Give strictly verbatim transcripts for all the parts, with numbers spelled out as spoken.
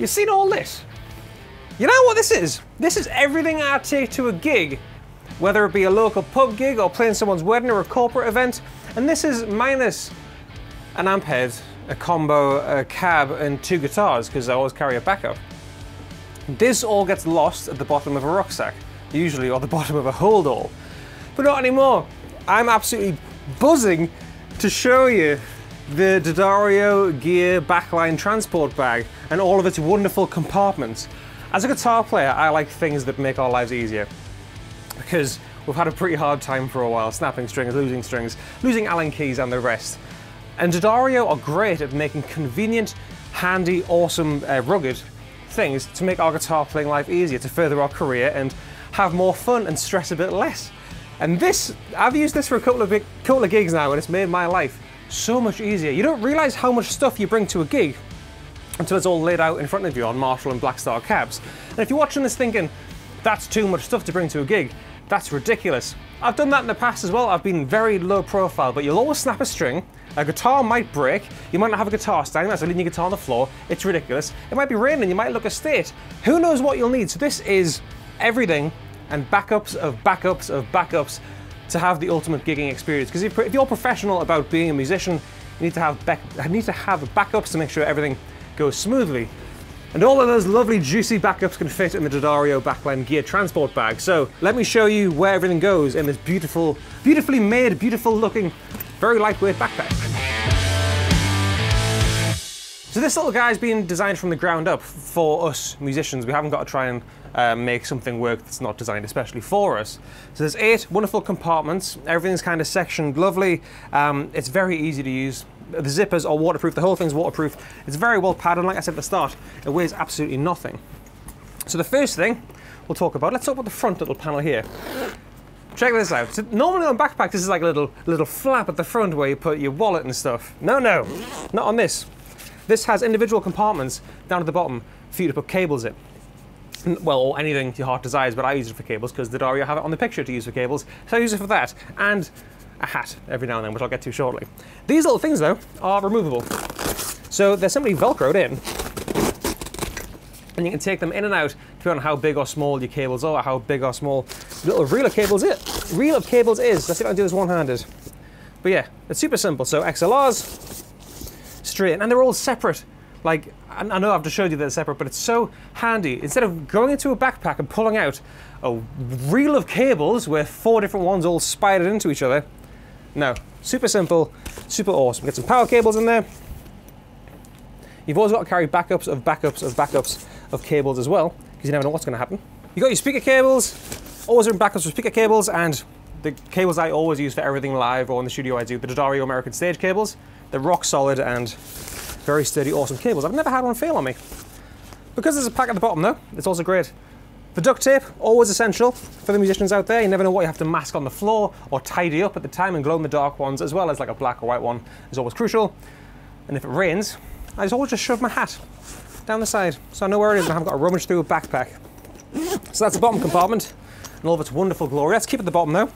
You've seen all this. You know what this is? This is everything I take to a gig, whether it be a local pub gig or playing someone's wedding or a corporate event. And this is minus an amp head, a combo, a cab, and two guitars, because I always carry a backup. This all gets lost at the bottom of a rucksack, usually, or the bottom of a holdall. But not anymore. I'm absolutely buzzing to show you the D'Addario Gear Backline transport bag and all of its wonderful compartments. As a guitar player, I like things that make our lives easier, because we've had a pretty hard time for a while, snapping strings, losing strings, losing Allen keys and the rest. And D'Addario are great at making convenient, handy, awesome, uh, rugged things to make our guitar playing life easier, to further our career and have more fun and stress a bit less. And this, I've used this for a couple of, big, couple of gigs now, and it's made my life so much easier. You don't realise how much stuff you bring to a gig until it's all laid out in front of you on Marshall and Blackstar cabs. And if you're watching this thinking, that's too much stuff to bring to a gig, that's ridiculous. I've done that in the past as well. I've been very low profile, but you'll always snap a string, a guitar might break, you might not have a guitar stand, that's leaving your guitar on the floor, it's ridiculous. It might be raining, you might look a state. Who knows what you'll need? So this is everything and backups of backups of backups to have the ultimate gigging experience. Because if you're professional about being a musician, you need to have need to have backups to make sure everything goes smoothly. And all of those lovely juicy backups can fit in the D'Addario Backline Gear transport bag. So let me show you where everything goes in this beautiful, beautifully made, beautiful looking, very lightweight backpack. So this little guy's been designed from the ground up for us musicians. We haven't got to try and uh, make something work that's not designed especially for us. So there's eight wonderful compartments. Everything's kind of sectioned lovely. Um, it's very easy to use. The zippers are waterproof, the whole thing's waterproof. It's very well padded, like I said at the start, it weighs absolutely nothing. So the first thing we'll talk about, let's talk about the front little panel here. Check this out. So normally on backpacks, this is like a little, little flap at the front where you put your wallet and stuff. No, no, not on this. This has individual compartments down at the bottom for you to put cables in. Well, or anything your heart desires, but I use it for cables because D'Addario have it on the picture to use for cables, so I use it for that. And a hat every now and then, which I'll get to shortly. These little things though are removable. So they're simply velcroed in and you can take them in and out depending on how big or small your cables are, or how big or small little reel of cables is. Reel of cables is, let's see if I can do this one-handed. But yeah, it's super simple. So X L Rs, straight in, and they're all separate. Like, I know I've just showed you they're separate, but it's so handy. Instead of going into a backpack and pulling out a reel of cables with four different ones all spidered into each other, no, super simple, super awesome. Get some power cables in there. You've always got to carry backups of backups of backups of cables as well, because you never know what's going to happen. You've got your speaker cables, always in backups for speaker cables, and the cables I always use for everything live or in the studio I do, the D'Addario American Stage cables. They're rock solid and very sturdy, awesome cables. I've never had one fail on me. Because there's a pack at the bottom though, it's also great. The duct tape, always essential for the musicians out there. You never know what you have to mask on the floor or tidy up at the time, and glow in the dark ones as well as like a black or white one is always crucial. And if it rains, I just always just shove my hat down the side so I know where it is and I haven't got to rummage through a backpack. So that's the bottom compartment and all of its wonderful glory. Let's keep at the bottom though.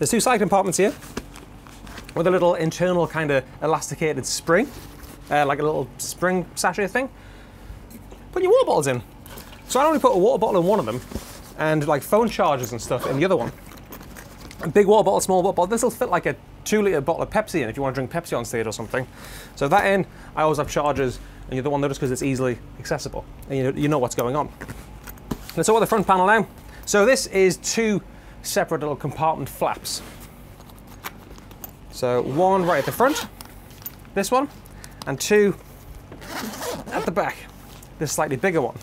There's two side compartments here with a little internal kind of elasticated spring, uh, like a little spring sachet thing. Put your water bottles in. So I only put a water bottle in one of them and like phone chargers and stuff in the other one. A big water bottle, small water bottle. This will fit like a two litre bottle of Pepsi in if you want to drink Pepsi on stage or something. So that end, I always have chargers and the other one though just because it's easily accessible and you know, you know what's going on. Let's talk about the front panel now. So this is two separate little compartment flaps. So one right at the front, this one, and two at the back, this slightly bigger one.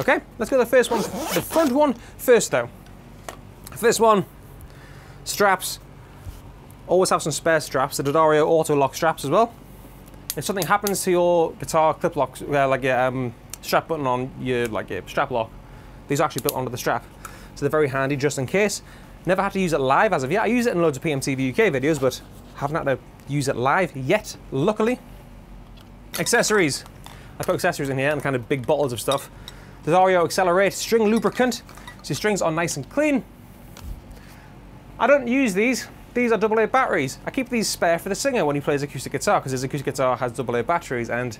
Okay, let's go to the first one, the front one first though. First one, straps. Always have some spare straps, the D'Addario auto lock straps as well. If something happens to your guitar clip lock, uh, like your um, strap button on your, like your strap lock, these are actually built onto the strap. So they're very handy just in case. Never had to use it live as of yet. I use it in loads of P M T V U K videos, but haven't had to use it live yet, luckily. Accessories. I put accessories in here and kind of big bottles of stuff. D'Addario Accelerate string lubricant, so your strings are nice and clean. I don't use these, these are double A batteries. I keep these spare for the singer when he plays acoustic guitar, because his acoustic guitar has double A batteries and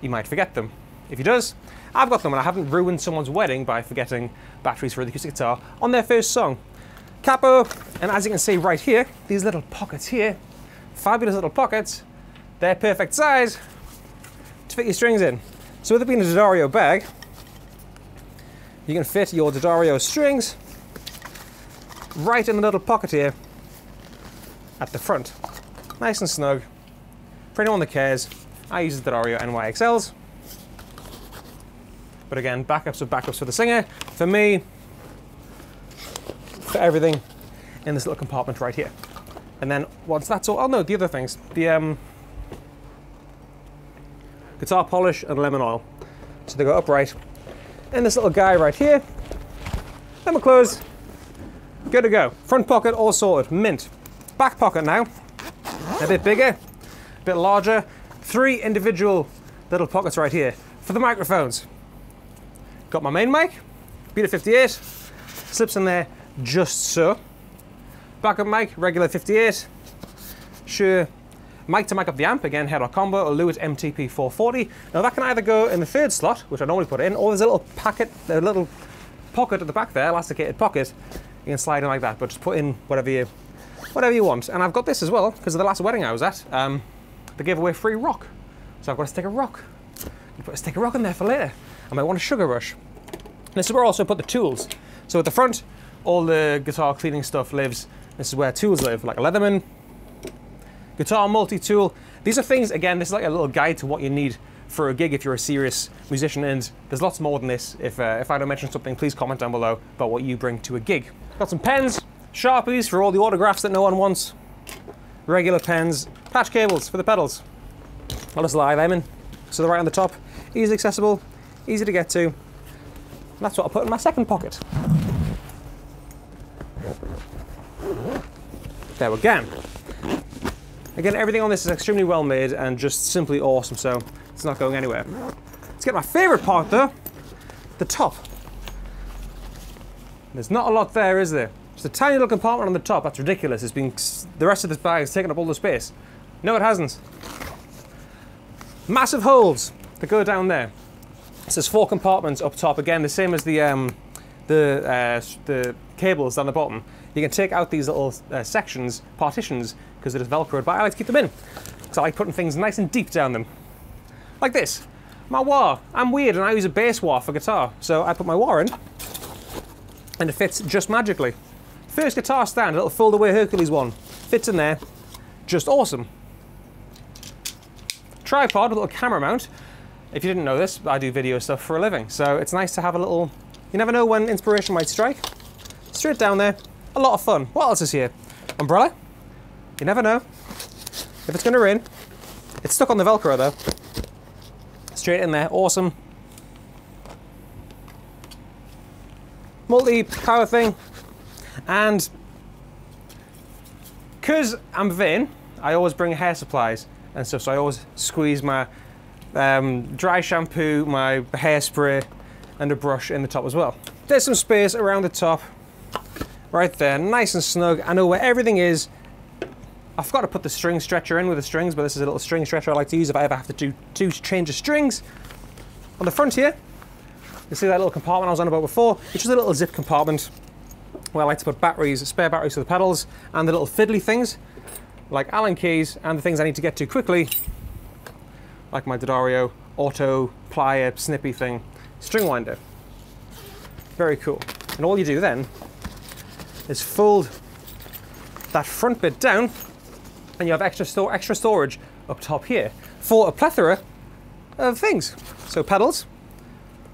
you might forget them. If he does, I've got them, and I haven't ruined someone's wedding by forgetting batteries for the acoustic guitar on their first song. Capo, and as you can see right here, these little pockets here, fabulous little pockets, they're perfect size to fit your strings in. So with it being a D'Addario bag, you can fit your D'Addario strings right in the little pocket here at the front. Nice and snug. For anyone that cares, I use the D'Addario N Y X Ls. But again, backups are backups for the singer. For me, for everything in this little compartment right here. And then once that's all, oh no, the other things. The um, guitar polish and lemon oil. So they go upright. And this little guy right here. Then we're closed. Good to go. Front pocket all sorted, mint. Back pocket now, a bit bigger, a bit larger. Three individual little pockets right here for the microphones. Got my main mic, Beta fifty-eight, slips in there just so. Backup mic, regular fifty-eight, sure. Mic to mic up the amp, again, head or combo, or Lewitt M T P four forty. Now that can either go in the third slot, which I normally put in, or there's a little packet, a little pocket at the back there, elasticated pocket. You can slide in like that, but just put in whatever you, whatever you want. And I've got this as well, because of the last wedding I was at, um, they gave away free rock. So I've got a stick of rock. You put a stick of rock in there for later. I might want a sugar rush. And this is where I also put the tools. So at the front, all the guitar cleaning stuff lives. This is where tools live, like a Leatherman, guitar multi-tool. These are things, again, this is like a little guide to what you need for a gig if you're a serious musician, and there's lots more than this. If, uh, if I don't mention something, please comment down below about what you bring to a gig. Got some pens, Sharpies for all the autographs that no one wants, regular pens, patch cables for the pedals. I'll just lie them in, so they're right on the top. Easily accessible, easy to get to. And that's what I put in my second pocket. There we go. Again, everything on this is extremely well made and just simply awesome, so it's not going anywhere. Let's get my favourite part though, the top. There's not a lot there, is there? Just a tiny little compartment on the top. That's ridiculous. It's been, the rest of this bag has taken up all the space. No, it hasn't. Massive holes that go down there. So there's four compartments up top. Again, the same as the um, the uh, the cables down the bottom. You can take out these little uh, sections, partitions, because they're just velcroed. But I like to keep them in, because I like putting things nice and deep down them. Like this, my wah. I'm weird and I use a bass wah for guitar. So I put my wah in and it fits just magically. First guitar stand, a little fold away Hercules one. Fits in there, just awesome. Tripod, a little camera mount. If you didn't know this, I do video stuff for a living. So it's nice to have a little, you never know when inspiration might strike. Straight down there, a lot of fun. What else is here? Umbrella, you never know. If it's gonna rain, it's stuck on the Velcro though. Straight in there, awesome. Multi-power thing. And because I'm vain, I always bring hair supplies and stuff, so I always squeeze my um, dry shampoo, my hairspray, and a brush in the top as well. There's some space around the top, right there, nice and snug. I know where everything is. I forgot to put the string stretcher in with the strings, but this is a little string stretcher I like to use if I ever have to do two change of strings. On the front here, you see that little compartment I was on about before, which is a little zip compartment where I like to put batteries, spare batteries for the pedals, and the little fiddly things, like Allen keys, and the things I need to get to quickly, like my D'Addario auto plier snippy thing, string winder. Very cool. And all you do then is fold that front bit down, and you have extra, store, extra storage up top here for a plethora of things. So pedals,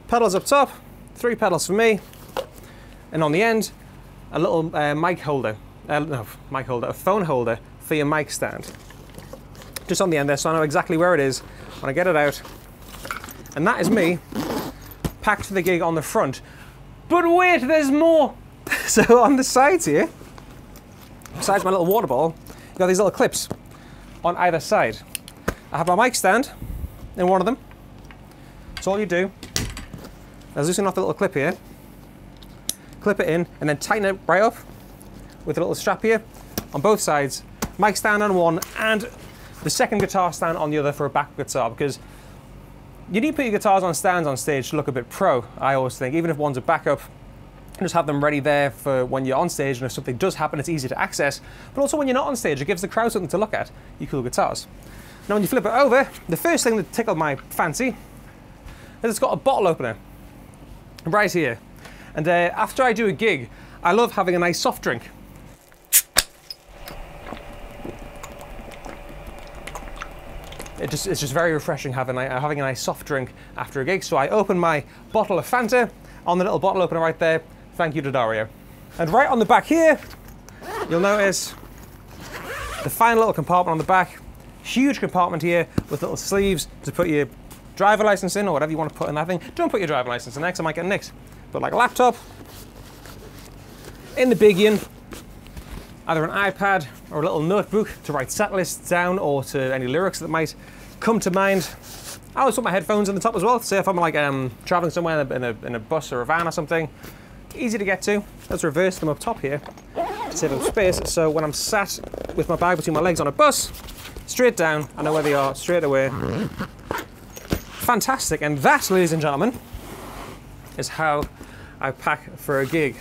pedals up top, three pedals for me, and on the end, a little uh, mic holder, uh, no, mic holder, a phone holder for your mic stand. Just on the end there, so I know exactly where it is when I get it out. And that is me, packed for the gig on the front. But wait, there's more! So on the sides here, besides my little water bottle, you got these little clips on either side. I have my mic stand in one of them. So all you do is loosen off the little clip here, clip it in, and then tighten it right up with a little strap here on both sides. Mic stand on one and the second guitar stand on the other for a back guitar, because You need to put your guitars on stands on stage to look a bit pro, I always think, even if one's a backup. Just have them ready there for when you're on stage, and if something does happen, it's easy to access. But also when you're not on stage, it gives the crowd something to look at, your cool guitars. Now when you flip it over, the first thing that tickled my fancy is it's got a bottle opener right here. And uh, after I do a gig, I love having a nice soft drink. It just, it's just very refreshing having, uh, having a nice soft drink after a gig. So I open my bottle of Fanta on the little bottle opener right there. Thank you, D'Addario. And right on the back here, you'll notice the fine little compartment on the back. Huge compartment here with little sleeves to put your driver license in or whatever you want to put in that thing. Don't put your driver license in there because I might get nicked. But like a laptop, in the biggin, either an iPad or a little notebook to write set lists down or to any lyrics that might come to mind. I always put my headphones on the top as well. So if I'm like um, traveling somewhere in a, in, a, in a bus or a van or something, easy to get to. Let's reverse them up top here to save up space, so when I'm sat with my bag between my legs on a bus, straight down, I know where they are straight away. Fantastic. And that, ladies and gentlemen, is how I pack for a gig.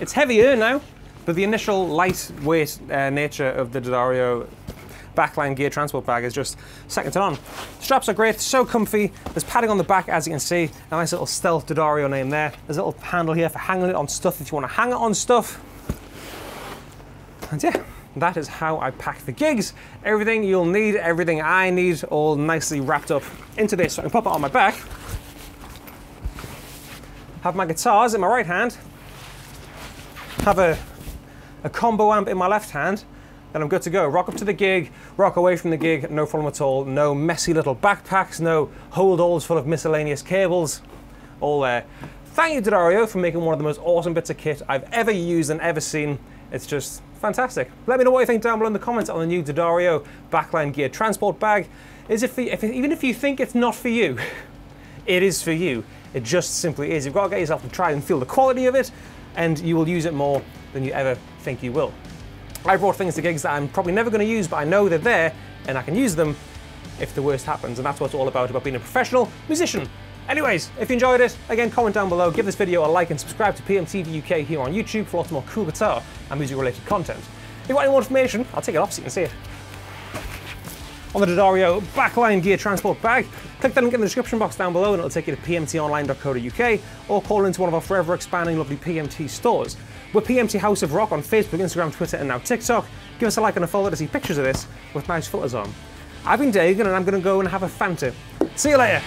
It's heavier now, but the initial lightweight uh, nature of the D'Addario Backline gear transport bag is just second to none. Straps are great, so comfy. There's padding on the back, as you can see. A nice little stealth D'Addario name there. There's a little handle here for hanging it on stuff if you want to hang it on stuff. And yeah, that is how I pack for gigs. Everything you'll need, everything I need, all nicely wrapped up into this. So I can pop it on my back. Have my guitars in my right hand. Have a, a combo amp in my left hand. Then I'm good to go. Rock up to the gig, rock away from the gig, no problem at all. No messy little backpacks, no hold-alls full of miscellaneous cables, all there. Thank you, D'Addario, for making one of the most awesome bits of kit I've ever used and ever seen. It's just fantastic. Let me know what you think down below in the comments on the new D'Addario Backline Gear Transport Bag. Is it for, if, even if you think it's not for you, it is for you. It just simply is. You've got to get yourself to try and feel the quality of it, and you will use it more than you ever think you will. I brought things to gigs that I'm probably never going to use, but I know they're there and I can use them if the worst happens. And that's what it's all about, about being a professional musician. Anyways, if you enjoyed it, again, comment down below, give this video a like and subscribe to P M T V U K here on YouTube for lots more cool guitar and music related content. If you want any more information, I'll take it off so you can see it. On the D'Addario Backline Gear Transport Bag, click that link in the description box down below and it'll take you to P M T online dot co dot U K or call into one of our forever expanding lovely P M T stores. We're P M T House of Rock on Facebook, Instagram, Twitter and now TikTok. Give us a like and a follow to see pictures of this with nice filters on. I've been Dagen and I'm going to go and have a Fanta. See you later.